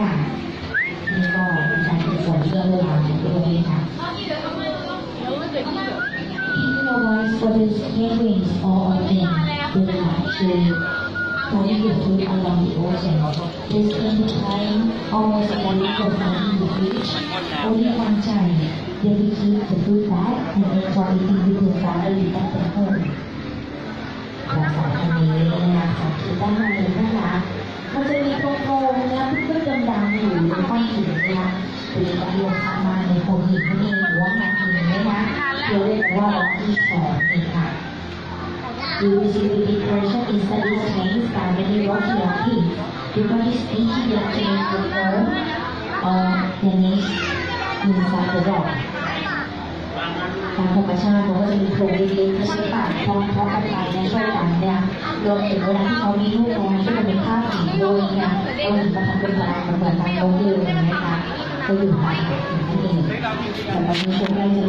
下来，那个你想去火车路上去坐飞机。The voice for the penguins all of them delight to only float along the ocean. They spend time almost all over the beach. Only one time they will keep the food back and enjoy eating with their family at the home. ภาษาคำนี้นะคะคิดได้นะคะมันจะมีโกงๆนะเพื่อนๆดำๆอยู่ในก้อนหินนะคะหรือการลงทางมาในโขดหินนั่นเองหรือว่ามันหินนะคะเรียกว่าล็อกที่สองนะคะ Usually depression is suddenly changed by many rocky rockies because it's easy to change the form or the next inside the rockตามธรรมชาติเขาก็จะมีโพรงเล็กๆที่ใช้ปากคล้องท้องกันไปและช่วยกันเนี่ยรวมถึงเวลาที่เขามีลูกแล้วที่มันเป็นภาพสีโดยเนี่ยเอาหินมาทำเป็นปลาเหมือนตามโลกเลยนะคะก็อยู่ในนั้นเองแต่บางทีคนก็